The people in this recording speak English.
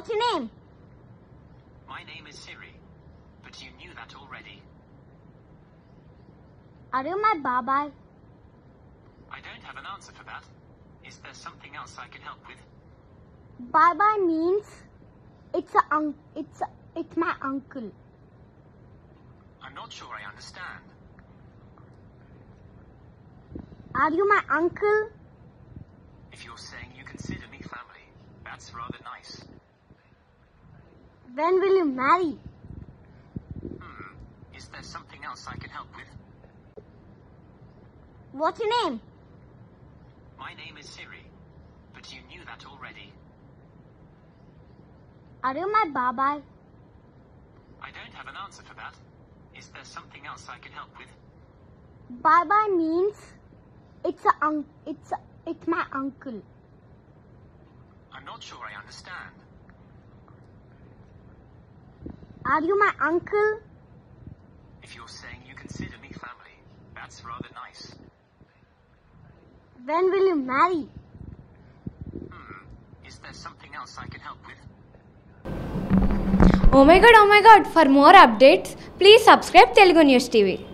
What's your name? My name is Siri, but you knew that already. Are you my babai? I don't have an answer for that. Is there something else I can help with? Babai means it's my uncle. I'm not sure I understand. Are you my uncle? If you're saying you consider me family, that's rather nice. When will you marry? Is there something else I can help with? What's your name? My name is Siri, but you knew that already. Are you my babai? I don't have an answer for that. Is there something else I can help with? Babai means it's my uncle. I'm not sure I understand. Are you my uncle? If you're saying you consider me family, that's rather nice. When will you marry? Is there something else I can help with? Oh my god, for more updates, please subscribe Telugu News TV.